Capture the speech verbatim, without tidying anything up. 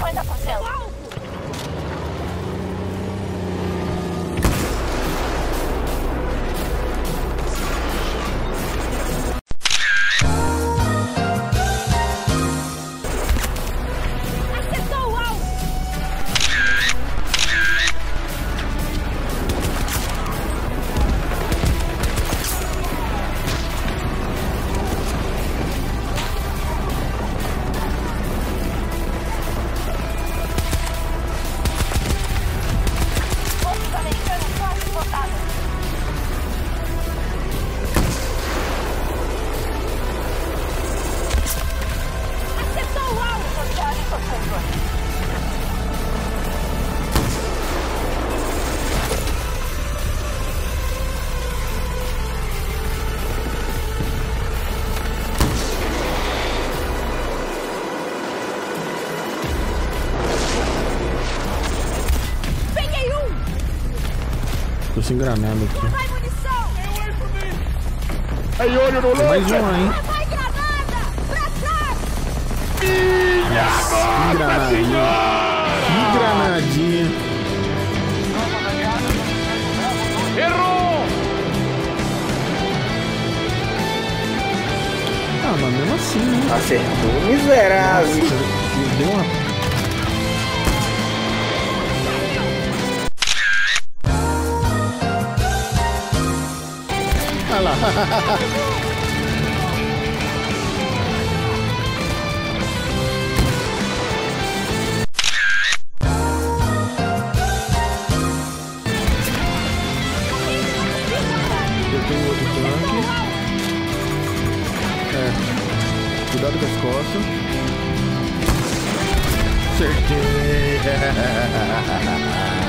cinquenta por cento. Tô se engranando aqui. Aí, olho no louco. Mais um, hein? Minha nossa, granada, que granadinha. Que granadinha. Errou! Ah, mas mesmo assim, né? Acertou, miserável. Me deu uma... Eu tenho outro tanque. É. Cuidado com as costas. Acertei.